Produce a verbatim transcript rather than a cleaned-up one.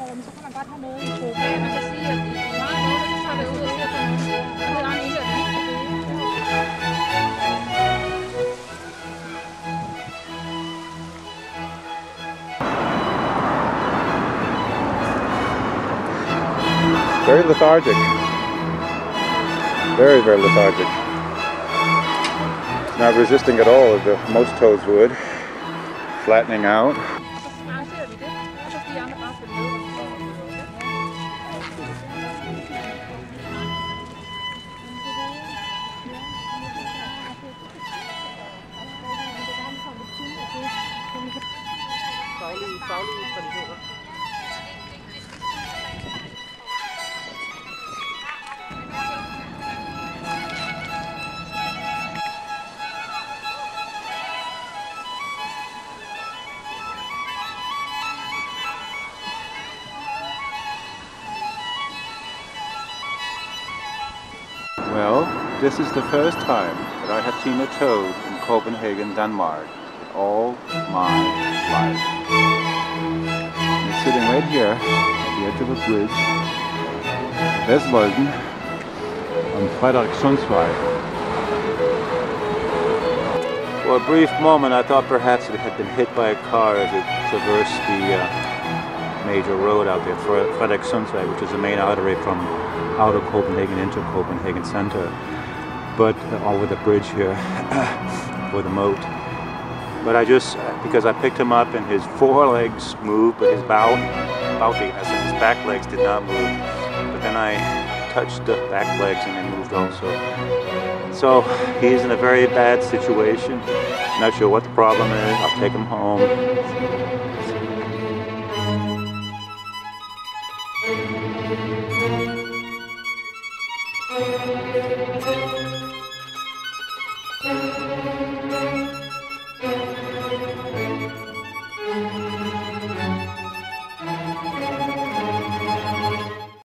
Så kan man godt have noget i to. Man kan sige, at det er meget noget, så tager vi ud og ser på noget. Og det er en lille ting. Very lethargic. Very, very lethargic. Not resisting at all, as most toads would. Flattening out. Well, this is the first time that I have seen a toad in Copenhagen, Denmark, in all my life. And it's sitting right here at the edge of a bridge, Vestvolden, on Frederikssundsvej. For a brief moment, I thought perhaps it had been hit by a car as it traversed the uh, major road out there, Frederikssundsvej, which is the main artery from out of Copenhagen into Copenhagen center, but uh, over the bridge here, or the moat. But I just, because I picked him up and his forelegs moved, but his bow, bow his back legs did not move. But then I touched the back legs and it moved also. So he's in a very bad situation. Not sure what the problem is. I'll take him home. Thank you.